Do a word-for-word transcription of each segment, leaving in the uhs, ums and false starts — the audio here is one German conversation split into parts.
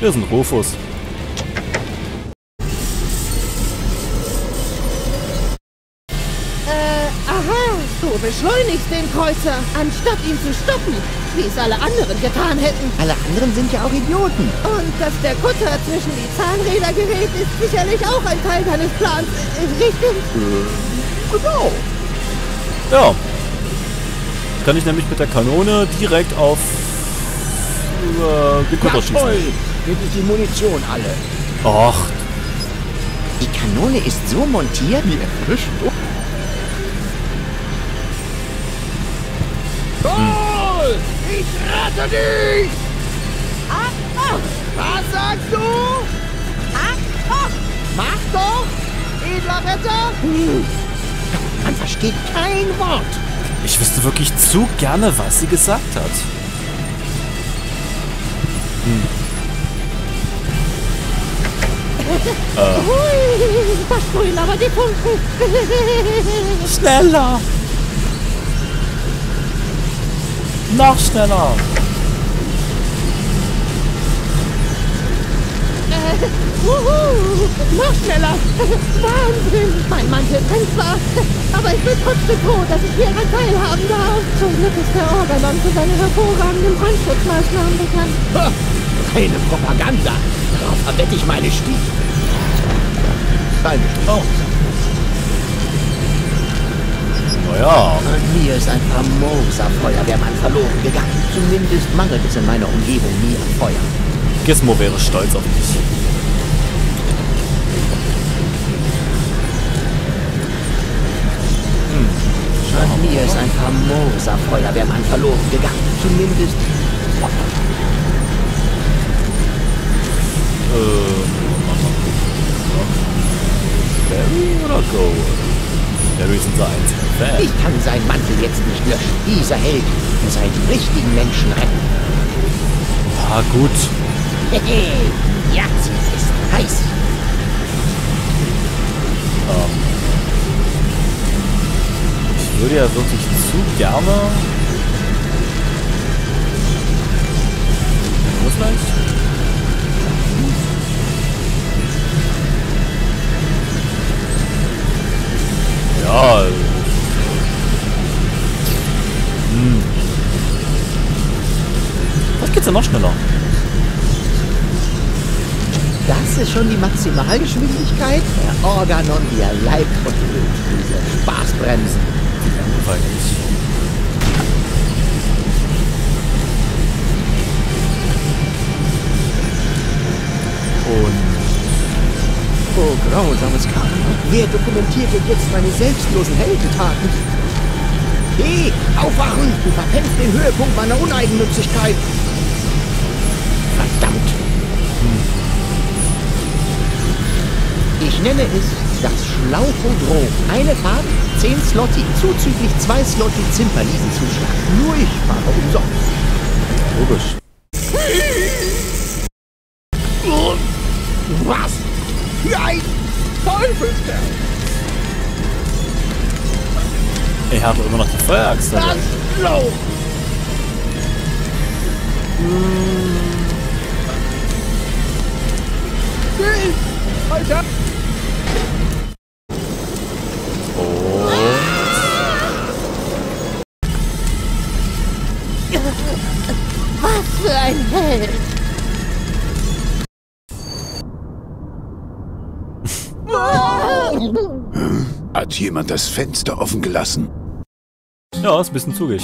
Wir sind Rufus. Äh, aha, du beschleunigst den Kreuzer, anstatt ihn zu stoppen, wie es alle anderen getan hätten. Alle anderen sind ja auch Idioten. Und dass der Kutter zwischen die Zahnräder gerät, ist sicherlich auch ein Teil deines Plans, richtig? Genau. Ja. Jetzt kann ich nämlich mit der Kanone direkt auf äh, den Kutter schießen. Jawohl, jetzt ist die Munition alle. Ach. Die Kanone ist so montiert, wie erfrischend. Goal! Ich rette dich! Ach, ach. Was sagst du? Ach, ach. Mach doch! Edler Ritter! Hm. Man versteht kein Wort. Ich wüsste wirklich zu gerne, was sie gesagt hat. Hm. äh. Hui, das sprühen aber die Punkte. Schneller! Noch schneller! Wuhu! Noch schneller! Wahnsinn! Mein Mantel brennt zwar, aber ich bin trotzdem froh, dass ich hier daran teilhaben darf. Zum Glück ist der Organon für seine hervorragenden Brandschutzmaßnahmen bekannt. Ha! Keine Propaganda! Darauf verwette ich meine Stiefel. Keine Stiefel. Naja. An mir ist ein famoser Feuerwehrmann verloren gegangen. Zumindest mangelt es in meiner Umgebung nie an Feuer. Gizmo wäre stolz auf mich. An mir ist ein famoser Feuerwehrmann verloren gegangen. Zumindest. Äh. Barry oder Go? Barry sind so eins. Ich kann seinen Mantel jetzt nicht löschen. Dieser Held muss einen richtigen Menschen retten. Ah, gut. Hehe. Ja, sie ist heiß. Ähm. Ich würde ja wirklich zu gerne. Muss gleich. Ja. Hm. Was geht's denn noch schneller? Das ist schon die Maximalgeschwindigkeit. Der Organon, der Leib und diese Spaßbremsen. Und oh, grausames Karten. Wer dokumentiert denn jetzt meine selbstlosen Heldentaten? Hey, aufwachen! Du verpennst den Höhepunkt meiner Uneigennützigkeit! Verdammt! Hm. Ich nenne es... Das Schlauchodrom. Eine Fahrt, zehn Slotti, zuzüglich zwei Slotti Zimperliesenzuschlag. Nur ich fahre umsonst. Logisch. Was? Für ein Teufelskerl! Ich habe immer noch die Feuerachse. Das Schlauch! Hm. Alter! Hat jemand das Fenster offen gelassen? Ja, ist ein bisschen zugig.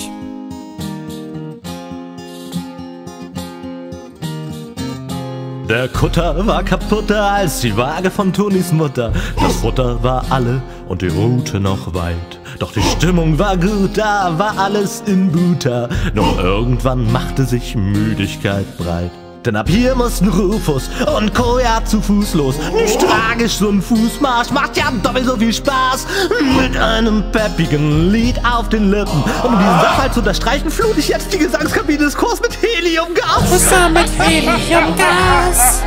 Der Kutter war kaputter als die Waage von Tonis Mutter. Das Futter war alle und die Route noch weit. Doch die Stimmung war gut, da war alles im Buter. Doch irgendwann machte sich Müdigkeit breit. Denn ab hier mussten Rufus und Koya zu Fuß los. Nicht tragisch, so ein Fußmarsch macht ja doppelt so viel Spaß. Mit einem peppigen Lied auf den Lippen. Um diesen Sachverhalt zu unterstreichen, flute ich jetzt die Gesangskabine des Chors mit Heliumgas. Wasser mit Heliumgas.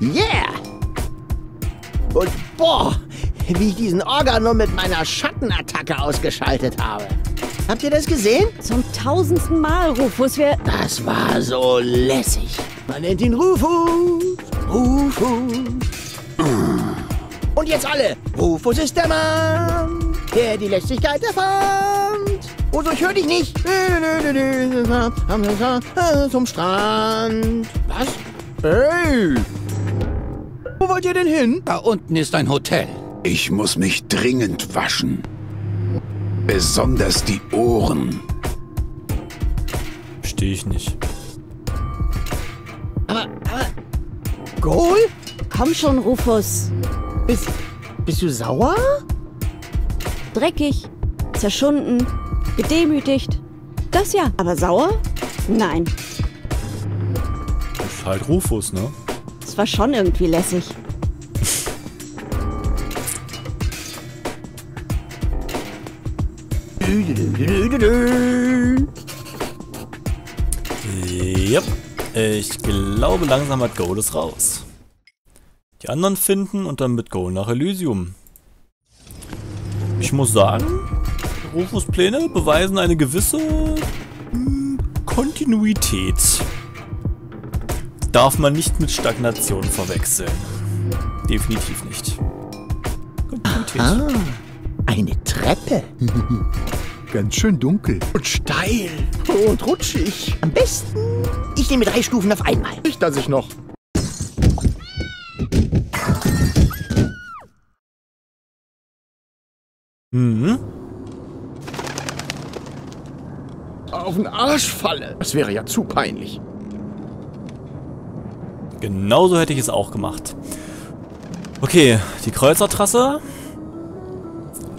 Yeah! Und boah, wie ich diesen Orga nur mit meiner Schattenattacke ausgeschaltet habe. Habt ihr das gesehen? Zum tausendsten Mal, Rufus, wir... Das war so lässig. Man nennt ihn Rufus. Rufus. Und jetzt alle. Rufus ist der Mann, der die Lässigkeit erfand. Und ich höre dich nicht. Zum Strand. Was? Hey! Wo wollt ihr denn hin? Da unten ist ein Hotel. Ich muss mich dringend waschen. Besonders die Ohren. Verstehe ich nicht. Aber, aber... Goal? Komm schon, Rufus. Bist, bist du sauer? Dreckig, zerschunden, gedemütigt. Das ja. Aber sauer? Nein. Das ist halt Rufus, ne? Das war schon irgendwie lässig. Yep. Ich glaube, langsam hat Goal es raus. Die anderen finden und dann mit Goal nach Elysium. Ich muss sagen, Rufus' Pläne beweisen eine gewisse mh, Kontinuität. Darf man nicht mit Stagnation verwechseln. Definitiv nicht. Kontinuität. Aha. Eine Treppe. Ganz schön dunkel. Und steil. Und rutschig. Am besten, ich nehme drei Stufen auf einmal. Nicht, dass ich noch. Mhm. Auf den Arsch falle. Das wäre ja zu peinlich. Genauso hätte ich es auch gemacht. Okay, die Kreuzertrasse.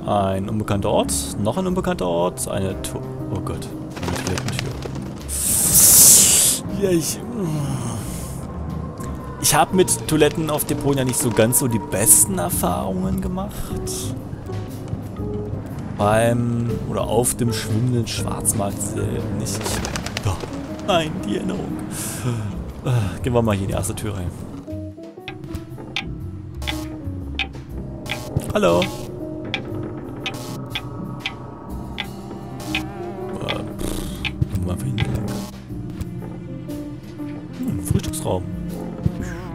Ein unbekannter Ort, noch ein unbekannter Ort, eine Tür. Oh Gott, eine Toilettentür. Ja, ich. Ich habe mit Toiletten auf Depot ja nicht so ganz so die besten Erfahrungen gemacht. Beim. Oder auf dem schwimmenden Schwarzmarkt nicht. Doch, nein, die Erinnerung. Gehen wir mal hier in die erste Tür rein. Hallo. Hm, Frühstücksraum.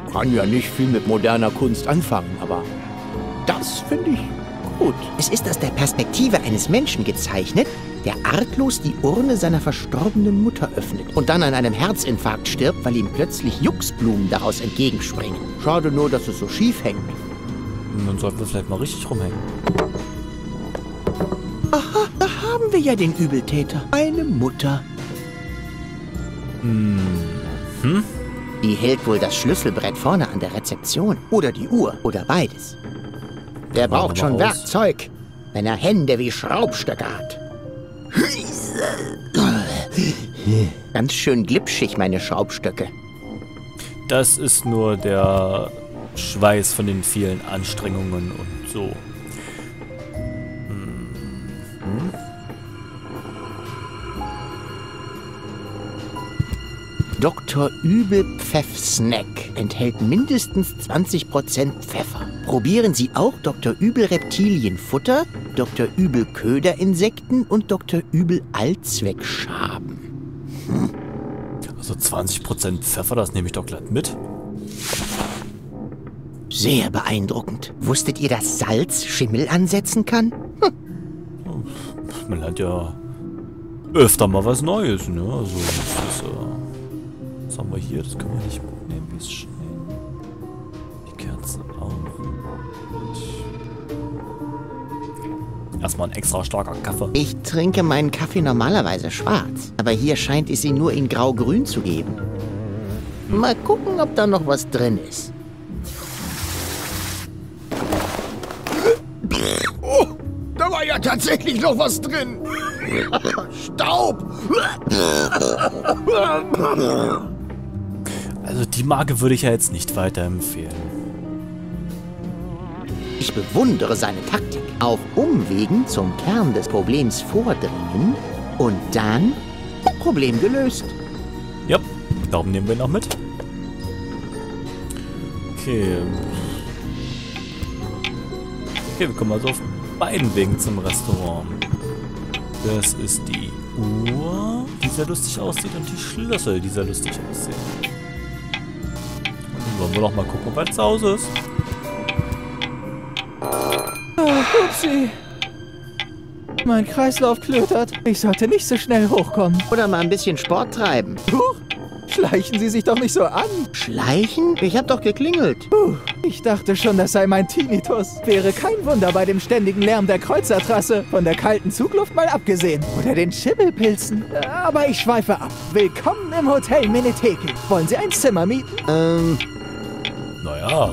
Ich kann ja nicht viel mit moderner Kunst anfangen, aber das finde ich gut. Es ist aus der Perspektive eines Menschen gezeichnet, der artlos die Urne seiner verstorbenen Mutter öffnet und dann an einem Herzinfarkt stirbt, weil ihm plötzlich Juxblumen daraus entgegenspringen. Schade nur, dass es so schief hängt. Dann sollten wir vielleicht mal richtig rumhängen. Aha, da haben wir ja den Übeltäter. Eine Mutter. Hm. Hm? Die hält wohl das Schlüsselbrett vorne an der Rezeption. Oder die Uhr. Oder beides. Der braucht schon Werkzeug, wenn er Hände wie Schraubstöcke hat. Ganz schön glitschig, meine Schraubstöcke. Das ist nur der Schweiß von den vielen Anstrengungen und so. Hm. Doktor Übel-Pfeff-Snack enthält mindestens zwanzig Prozent Pfeffer. Probieren Sie auch Doktor Übel-Reptilienfutter, Doktor Übel-Köderinsekten und Doktor Übel-Allzweckschaben. Hm. Also zwanzig Prozent Pfeffer, das nehme ich doch glatt mit. Sehr beeindruckend. Wusstet ihr, dass Salz Schimmel ansetzen kann? Hm. Man lernt ja öfter mal was Neues, ne? Also, das ist, äh was haben wir hier? Das können wir nicht mitnehmen, wie es steht. Die Kerzen auch. Erstmal ein extra starker Kaffee. Ich trinke meinen Kaffee normalerweise schwarz. Aber hier scheint es ihn nur in grau-grün zu geben. Hm. Mal gucken, ob da noch was drin ist. Oh, da war ja tatsächlich noch was drin. Staub! Also die Marke würde ich ja jetzt nicht weiterempfehlen. Ich bewundere seine Taktik. auf Umwegen zum Kern des Problems vordringen und dann Problem gelöst. Ja, Daumen nehmen wir noch mit. Okay. Okay, wir kommen also auf beiden Wegen zum Restaurant. Das ist die Uhr, die sehr lustig aussieht, und die Schlüssel, die sehr lustig aussehen. Und wollen wir noch mal gucken, ob er zu Hause ist. Oh, upsie. Mein Kreislauf klötert. Ich sollte nicht so schnell hochkommen. Oder mal ein bisschen Sport treiben. Puh, schleichen Sie sich doch nicht so an. Schleichen? Ich hab doch geklingelt. Puh, ich dachte schon, das sei mein Tinnitus. Wäre kein Wunder bei dem ständigen Lärm der Kreuzertrasse. Von der kalten Zugluft mal abgesehen. Oder den Schimmelpilzen. Aber ich schweife ab. Willkommen im Hotel Menetekel. Wollen Sie ein Zimmer mieten? Ähm... Naja...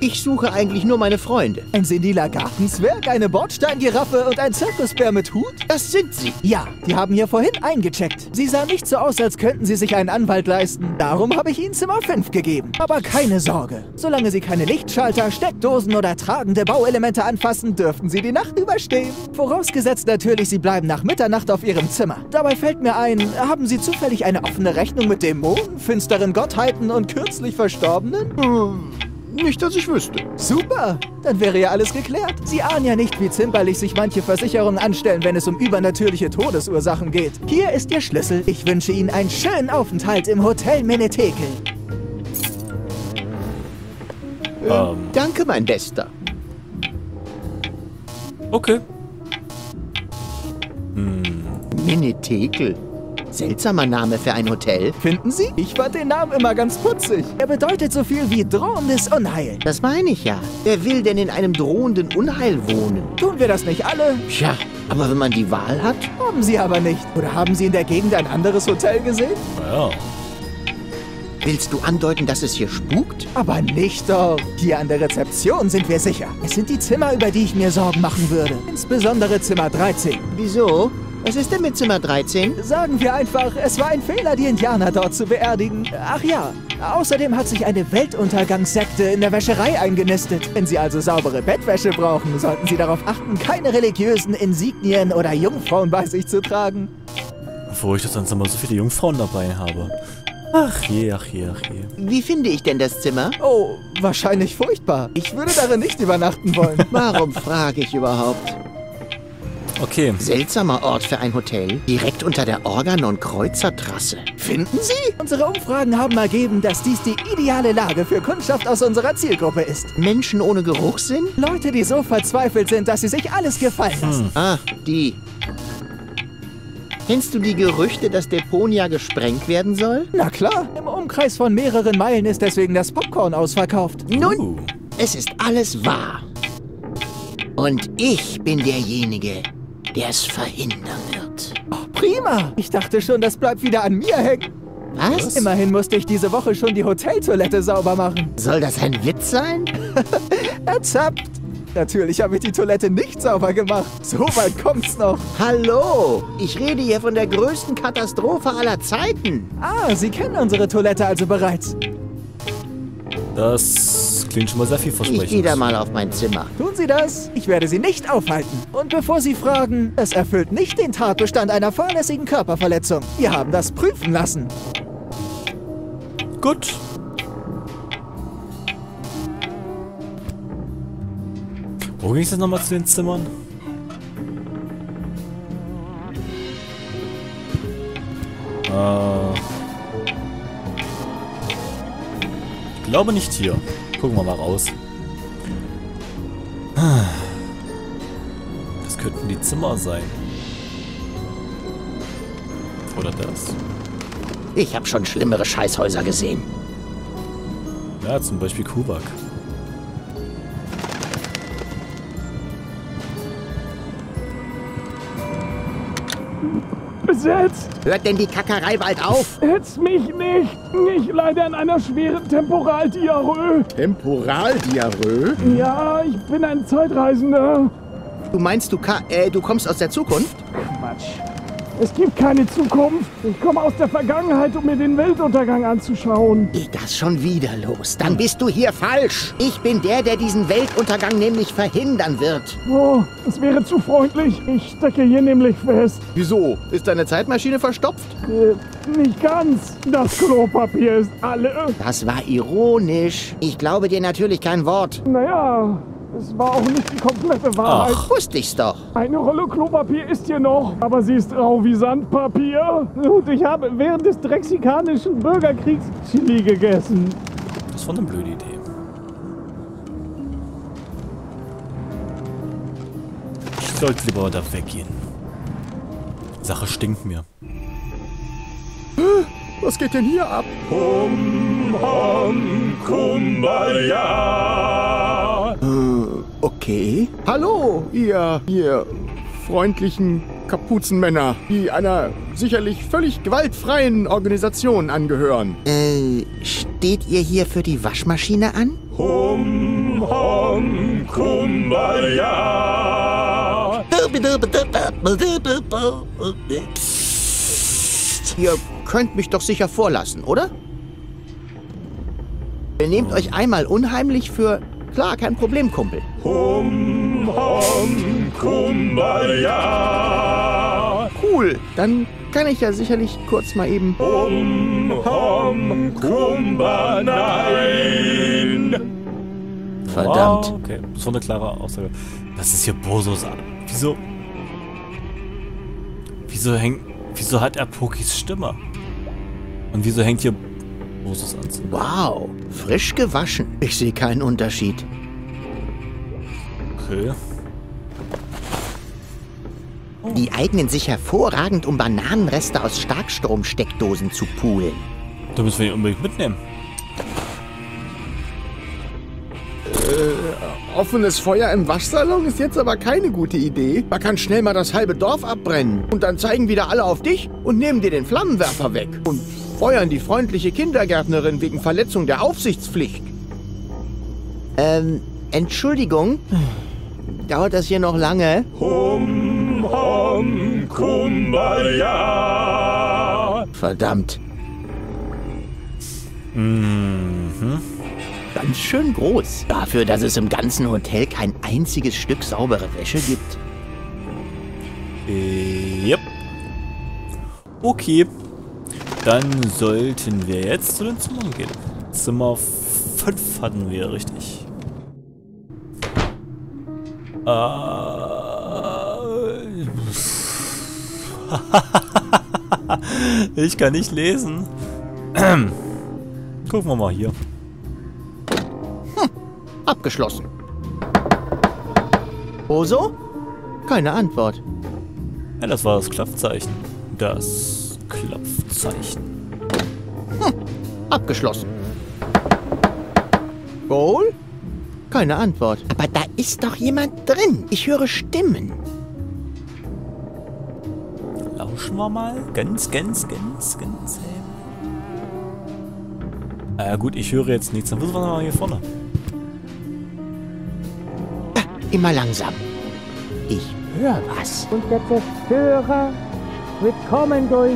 Ich suche eigentlich nur meine Freunde. Ein seniler Gartenzwerg, eine Bordsteingiraffe und ein Zirkusbär mit Hut? Das sind sie. Ja, die haben hier vorhin eingecheckt. Sie sahen nicht so aus, als könnten sie sich einen Anwalt leisten. Darum habe ich ihnen Zimmer fünf gegeben. Aber keine Sorge. Solange sie keine Lichtschalter, Steckdosen oder tragende Bauelemente anfassen, dürften sie die Nacht überstehen. Vorausgesetzt natürlich, sie bleiben nach Mitternacht auf ihrem Zimmer. Dabei fällt mir ein, haben sie zufällig eine offene Rechnung mit Dämonen, finsteren Gottheiten und kürzlich Verstorbenen? Hm. Nicht, dass ich wüsste. Super, dann wäre ja alles geklärt. Sie ahnen ja nicht, wie zimperlich sich manche Versicherungen anstellen, wenn es um übernatürliche Todesursachen geht. Hier ist Ihr Schlüssel. Ich wünsche Ihnen einen schönen Aufenthalt im Hotel Menetekel. Ähm. Danke, mein Bester. Okay. Hm. Menetekel. Seltsamer Name für ein Hotel. Finden Sie? Ich fand den Namen immer ganz putzig. Er bedeutet so viel wie drohendes Unheil. Das meine ich ja. Wer will denn in einem drohenden Unheil wohnen? Tun wir das nicht alle? Tja, aber wenn man die Wahl hat? Haben Sie aber nicht. Oder haben Sie in der Gegend ein anderes Hotel gesehen? Ja. Willst du andeuten, dass es hier spukt? Aber nicht doch. Hier an der Rezeption sind wir sicher. Es sind die Zimmer, über die ich mir Sorgen machen würde. Insbesondere Zimmer dreizehn. Wieso? Was ist denn mit Zimmer dreizehn? Sagen wir einfach, es war ein Fehler, die Indianer dort zu beerdigen. Ach ja, außerdem hat sich eine Weltuntergangssekte in der Wäscherei eingenistet. Wenn Sie also saubere Bettwäsche brauchen, sollten Sie darauf achten, keine religiösen Insignien oder Jungfrauen bei sich zu tragen. Obwohl ich das sonst immer so viele Jungfrauen dabei habe. Ach je, ach je, ach je. Wie finde ich denn das Zimmer? Oh, wahrscheinlich furchtbar. Ich würde darin nicht übernachten wollen. Warum frage ich überhaupt? Okay. Seltsamer Ort für ein Hotel. Direkt unter der Organ- und Kreuzertrasse. Finden Sie? Unsere Umfragen haben ergeben, dass dies die ideale Lage für Kundschaft aus unserer Zielgruppe ist. Menschen ohne Geruchssinn? Leute, die so verzweifelt sind, dass sie sich alles gefallen lassen. Hm. Ah, die. Kennst du die Gerüchte, dass Deponia gesprengt werden soll? Na klar. Im Umkreis von mehreren Meilen ist deswegen das Popcorn ausverkauft. Nun, uh. es ist alles wahr. Und ich bin derjenige, der es verhindern wird. Oh, prima! Ich dachte schon, das bleibt wieder an mir hängen. Was? Immerhin musste ich diese Woche schon die Hoteltoilette sauber machen. Soll das ein Witz sein? Erzappt! Natürlich habe ich die Toilette nicht sauber gemacht. So weit kommt's noch. Hallo! Ich rede hier von der größten Katastrophe aller Zeiten. Ah, Sie kennen unsere Toilette also bereits. Das klingt schon mal sehr vielversprechend. Ich gehe da mal auf mein Zimmer. Tun Sie das? Ich werde Sie nicht aufhalten. Und bevor Sie fragen, es erfüllt nicht den Tatbestand einer fahrlässigen Körperverletzung. Wir haben das prüfen lassen. Gut. Wo ging es jetzt nochmal zu den Zimmern? Äh... Ich glaube nicht hier. Gucken wir mal raus. Das könnten die Zimmer sein. Oder das? Ich habe schon schlimmere Scheißhäuser gesehen. Ja, zum Beispiel Kubak. Besetzt. Hört denn die Kackerei bald auf? Hetz mich nicht. Ich leide an einer schweren Temporaldiarrhoe. Temporaldiarrhoe? Ja, ich bin ein Zeitreisender. Du meinst, du, ka äh, du kommst aus der Zukunft? Quatsch. Es gibt keine Zukunft. Ich komme aus der Vergangenheit, um mir den Weltuntergang anzuschauen. Geht das schon wieder los? Dann bist du hier falsch. Ich bin der, der diesen Weltuntergang nämlich verhindern wird. Oh, das wäre zu freundlich. Ich stecke hier nämlich fest. Wieso? Ist deine Zeitmaschine verstopft? Äh, nicht ganz. Das Klopapier ist alle. Das war ironisch. Ich glaube dir natürlich kein Wort. Naja... Es war auch nicht die komplette Wahrheit. Ach, wusste ich's doch. Eine Rolle Klopapier ist hier noch, aber sie ist rau wie Sandpapier. Und ich habe während des drexikanischen Bürgerkriegs Chili gegessen. Das ist von einer blöden Idee. Ich sollte lieber da weggehen. Sache stinkt mir. Was geht denn hier ab? Hum, hum, kumbaya. Okay. Hallo, ihr, ihr freundlichen Kapuzenmänner, die einer sicherlich völlig gewaltfreien Organisation angehören. Äh, steht ihr hier für die Waschmaschine an? Hum, hum, kumbaya. Psst. Ihr könnt mich doch sicher vorlassen, oder? Ihr nehmt euch einmal unheimlich für... Klar, kein Problem, Kumpel. Hum, hum, kumbaya. Cool, dann kann ich ja sicherlich kurz mal eben... Hum, hum, kumba, nein. Verdammt. Wow, okay, so eine klare Aussage. Das ist hier Bosos an. Wieso... Wieso hängt... Wieso hat er Pokis Stimme? Und wieso hängt hier... Wow, frisch gewaschen. Ich sehe keinen Unterschied. Okay. Oh. Die eignen sich hervorragend, um Bananenreste aus Starkstromsteckdosen zu poolen. Da müssen wir die unbedingt mitnehmen. Äh, offenes Feuer im Waschsalon ist jetzt aber keine gute Idee. Man kann schnell mal das halbe Dorf abbrennen. Und dann zeigen wieder alle auf dich und nehmen dir den Flammenwerfer weg. Und... feuern die freundliche Kindergärtnerin wegen Verletzung der Aufsichtspflicht. Ähm, Entschuldigung. Dauert das hier noch lange? Hum, hum, kumbaya. Verdammt. Mhm. Ganz schön groß. Dafür, dass es im ganzen Hotel kein einziges Stück saubere Wäsche gibt. Äh, yep. Okay. Dann sollten wir jetzt zu den Zimmern gehen. Zimmer fünf hatten wir, richtig. Äh. Ich kann nicht lesen. Gucken wir mal hier. Hm, abgeschlossen. Boso? Keine Antwort. Ja, das war das Klappzeichen. Das... Klopfzeichen. Hm, abgeschlossen. Goal? Keine Antwort. Aber da ist doch jemand drin. Ich höre Stimmen. Lauschen wir mal. Ganz, ganz, ganz, ganz. Äh, gut, ich höre jetzt nichts. Dann müssen wir mal hier vorne. Ah, immer langsam. Ich höre was. Und der Zerstörer wird kommen durch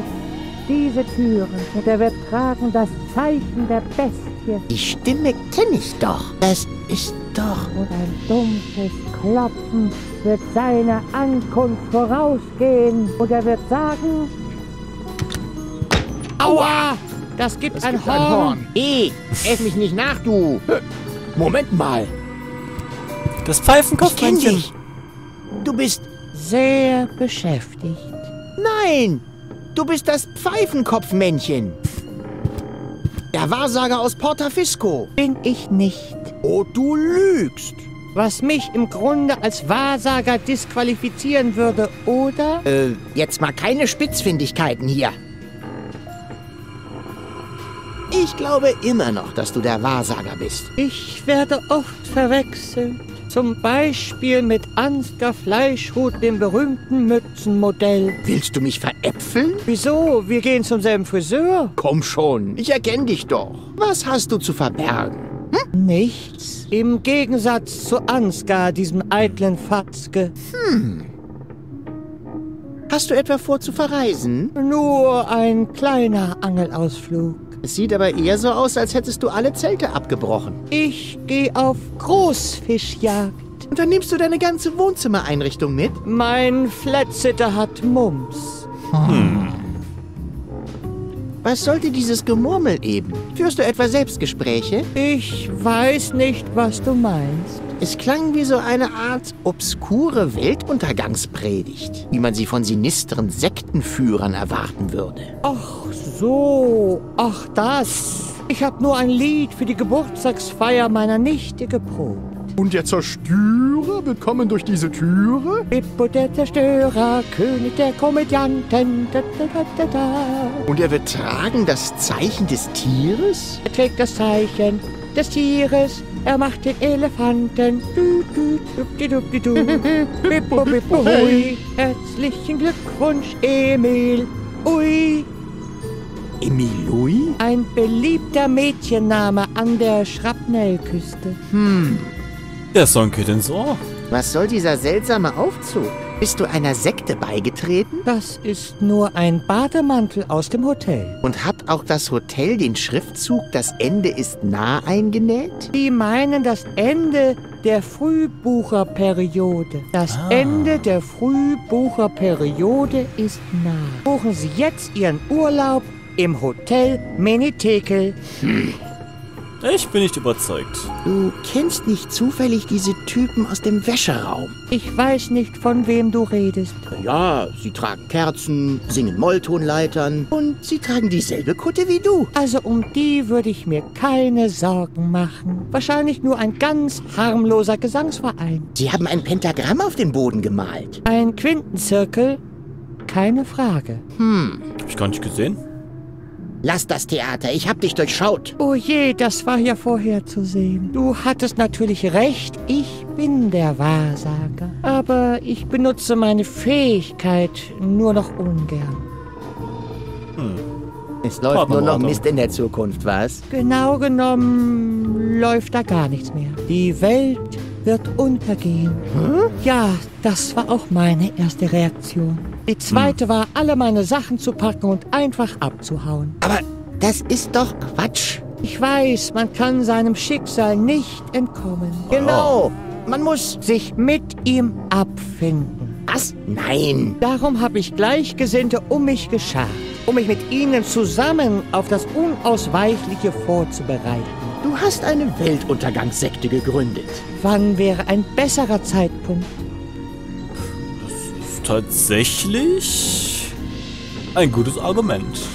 diese Türen und er wird tragen das Zeichen der Bestie. Die Stimme kenne ich doch. Das ist doch... Und ein dumpfes Klopfen wird seiner Ankunft vorausgehen. Und er wird sagen... Aua! Das gibt, das ein, gibt Horn. ein Horn. Ey, ess mich nicht nach, du. Moment mal. Das Pfeifenkopfmännchen. Du bist sehr beschäftigt. Nein! Du bist das Pfeifenkopfmännchen. Der Wahrsager aus Portafisco. Bin ich nicht. Oh, du lügst. Was mich im Grunde als Wahrsager disqualifizieren würde, oder? Äh, jetzt mal keine Spitzfindigkeiten hier. Ich glaube immer noch, dass du der Wahrsager bist. Ich werde oft verwechselt. Zum Beispiel mit Ansgar Fleischhut, dem berühmten Mützenmodell. Willst du mich veräpfeln? Wieso? Wir gehen zum selben Friseur. Komm schon, ich erkenne dich doch. Was hast du zu verbergen? Hm? Nichts. Im Gegensatz zu Ansgar, diesem eitlen Fatzke. Hm. Hast du etwa vor zu verreisen? Nur ein kleiner Angelausflug. Es sieht aber eher so aus, als hättest du alle Zelte abgebrochen. Ich gehe auf Großfischjagd. Und dann nimmst du deine ganze Wohnzimmereinrichtung mit? Mein Flatsitter hat Mumps. Hm. Was sollte dieses Gemurmel eben? Führst du etwa Selbstgespräche? Ich weiß nicht, was du meinst. Es klang wie so eine Art obskure Weltuntergangspredigt, wie man sie von sinisteren Sektenführern erwarten würde. Ach so, ach das. Ich habe nur ein Lied für die Geburtstagsfeier meiner Nichte geprobt. Und der Zerstörer willkommen durch diese Türe? Hippo, der Zerstörer, König der Komödianten. Da, da, da, da. Und er wird tragen das Zeichen des Tieres? Er trägt das Zeichen des Tieres. Er macht den Elefanten. Du, du, du, du, du, du, du. Bippo, bippo, hui. Herzlichen Glückwunsch, Emil. Ui. Emil, ui? Ein beliebter Mädchenname an der Schrapnellküste. Hm. Der Song geht ins Ohr. Was soll dieser seltsame Aufzug? Bist du einer Sekte beigetreten? Das ist nur ein Bademantel aus dem Hotel. Und hat auch das Hotel den Schriftzug "Das Ende ist nah" eingenäht? Die meinen das Ende der Frühbucherperiode. Das ah. Ende der Frühbucherperiode ist nah. Buchen Sie jetzt Ihren Urlaub im Hotel Menetekel. Hm. Ich bin nicht überzeugt. Du kennst nicht zufällig diese Typen aus dem Wäscheraum. Ich weiß nicht, von wem du redest. Ja, sie tragen Kerzen, singen Molltonleitern und sie tragen dieselbe Kutte wie du. Also um die würde ich mir keine Sorgen machen. Wahrscheinlich nur ein ganz harmloser Gesangsverein. Sie haben ein Pentagramm auf den Boden gemalt. Ein Quintenzirkel? Keine Frage. Hm. Hab ich gar nicht gesehen. Lass das Theater, ich hab dich durchschaut. Oh je, das war ja vorherzusehen. Du hattest natürlich recht, ich bin der Wahrsager. Aber ich benutze meine Fähigkeit nur noch ungern. Hm. Es läuft nur noch Mist in der Zukunft, was? Genau genommen läuft da gar nichts mehr. Die Welt wird untergehen. Hm? Ja, das war auch meine erste Reaktion. Die zweite hm. war, alle meine Sachen zu packen und einfach abzuhauen. Aber das ist doch Quatsch. Ich weiß, man kann seinem Schicksal nicht entkommen. Oh. Genau, man muss sich mit ihm abfinden. Was? Nein. Darum habe ich Gleichgesinnte um mich geschart, um mich mit ihnen zusammen auf das Unausweichliche vorzubereiten. Du hast eine Weltuntergangssekte gegründet. Wann wäre ein besserer Zeitpunkt? Tatsächlich ein gutes Argument.